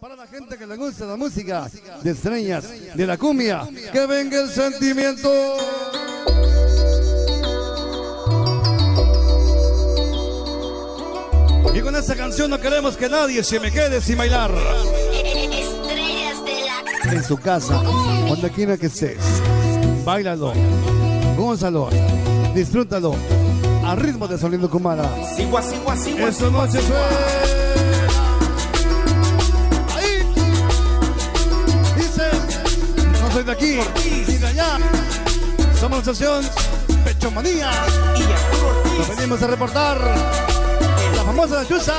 para la gente que le gusta la música de extrañas, de la cumbia. Que venga el sentimiento. Y con esta canción no queremos que nadie se me quede sin bailar. Estrellas de la... En su casa, donde quiera que estés, báilalo, gózalo, disfrútalo, al ritmo de Sonido Kumbala. Eso no se suele. Soy de aquí y de allá. Somos la estación Pechomanía. Nos venimos a reportar la famosa Chusa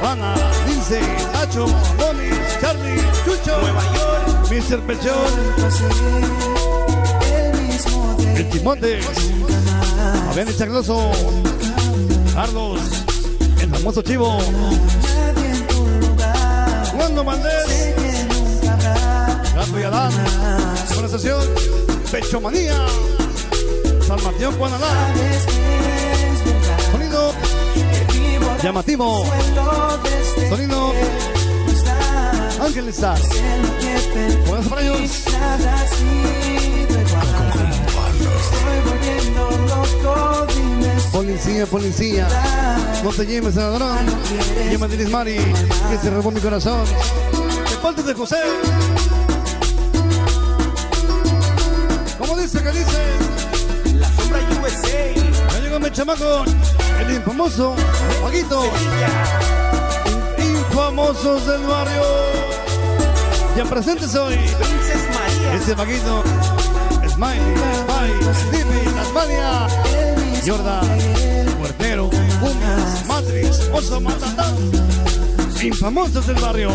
Juana, Lince, Nacho, Bonis, Charlie, Chucho, Nueva York, Mister Pechón, El Timote, Javier Chagroso, Carlos, el famoso Chivo, Cuerno Matrix, Gato y Adán, con estación Pechomanía, Salmación, Juan Adán, sonido llamativo, sonido angelizar. Buenas para ellos. Policía, policía, no te lleves a ladrón, llévate a Ismari, que se robó mi corazón. De parte de José. ¿Cómo dice que dice? La sombra USA. Ya llegó mi chamaco, el infamoso, Paquito. Infamosos del barrio. Ya presentes hoy. Princes María. Este Paquito. Smiley, Dippy, Tasmania. Jordán, Cuernero, Cumbia, Matrix, Oso Matatán. Infamosos del barrio.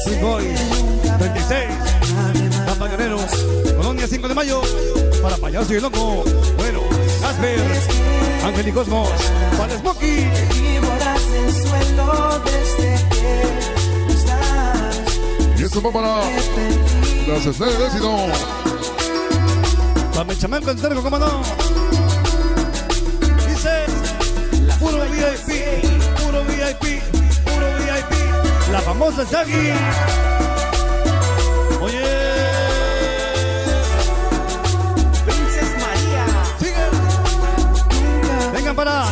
Street Boys 36, Tapa Guerrero, Colonia 5 de mayo, para Payaso y Loco, bueno, Casper, Ángel y Cosmos, para Smokey. Y esto va para las Estrellas de Lézino. Para Pechomanco el cerco, cómo no. Dice, puro VIP, puro VIP, puro VIP. La famosa Jackie. Oye, Princes María. Sigan. Vengan para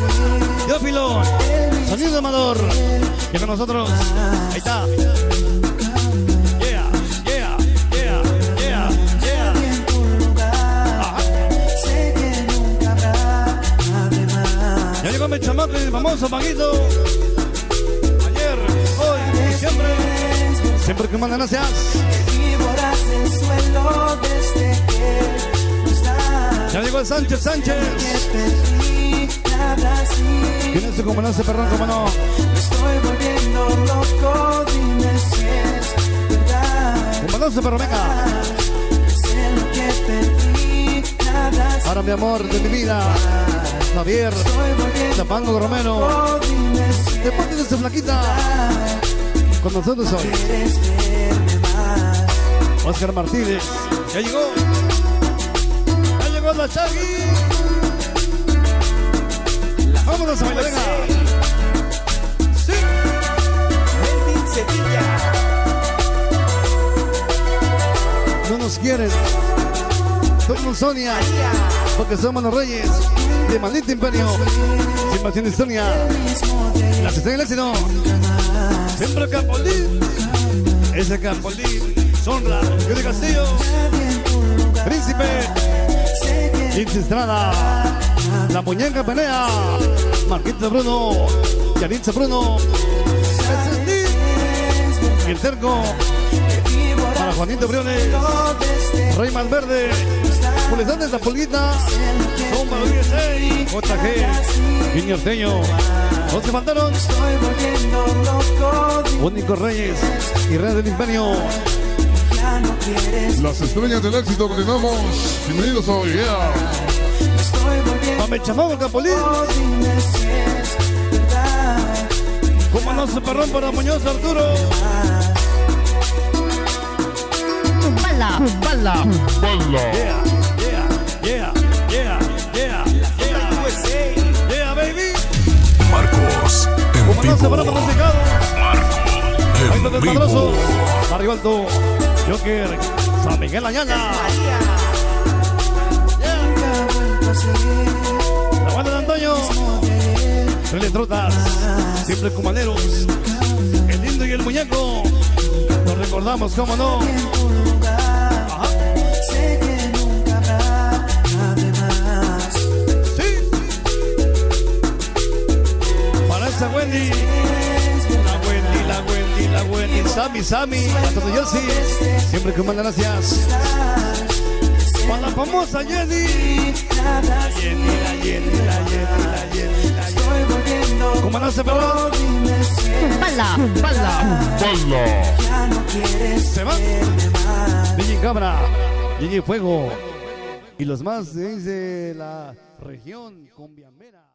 Teófilo, Sonido Amador. Que con nosotros. Ahí está. Yeah, yeah, yeah, yeah, yeah. Ajá. Ya llegó mi chamaco, el famoso Paquito. Siempre, siempre que mandan gracias. Ya llegó el Sánchez, Sánchez. ¿Quién es su comandante, perrón, cómo no? Me estoy volviendo loco, dime si es verdad. Comandante, perro, venga. Ahora, mi amor de mi vida, Javier Chapango Romero. Después de esta flaquita. Con nosotros hoy Oscar Martínez. Ya llegó. Ya llegó la Chagui. Vámonos a bailar. Venga. Sí. Melvin Cedilla. No nos quieren. Somos Sonia. Porque somos los reyes de Maldito Imperio. Invasión de Sonia. La Cristina Lézino. Siempre Capulín. Ese Capulín. Sonra. Yo de Castillo. Príncipe X Estrada. La muñeca pelea. Marquito Bruno. Yaninche Bruno. El terco. Para Juanito Briones. Rey Malverde. Pulizante de la Pulguita. Sombra Luis JG. Niño Orteño. ¿Dónde se mandaron? Únicos Reyes y Reyes del Imperio. Las Estrellas del Éxito, continuamos. Bienvenidos a hoy. Mame Chamado, Capolín. Como no se parrón para Muñoz Arturo. Bala, bala, bala. Yeah, yeah, yeah, yeah, yeah, yeah, yeah, baby. Marcos. Como no se van a parar secado. Ahí está el Chagroso. Barrio Alto. Joker. San Miguel La Ñaña. La banda de Antonio. Tres trotas. Siempre cumaneros. El lindo y el muñeco. Nos recordamos, cómo no. Wendy, la Wendy, Sammy, a todos yo sí, siempre que mandan gracias. Para la famosa Jenny, la Jenny. ¿Cómo no se paró? Pala. Se va. Gigi Cabra, Gigi Fuego y los más de la región colombiana.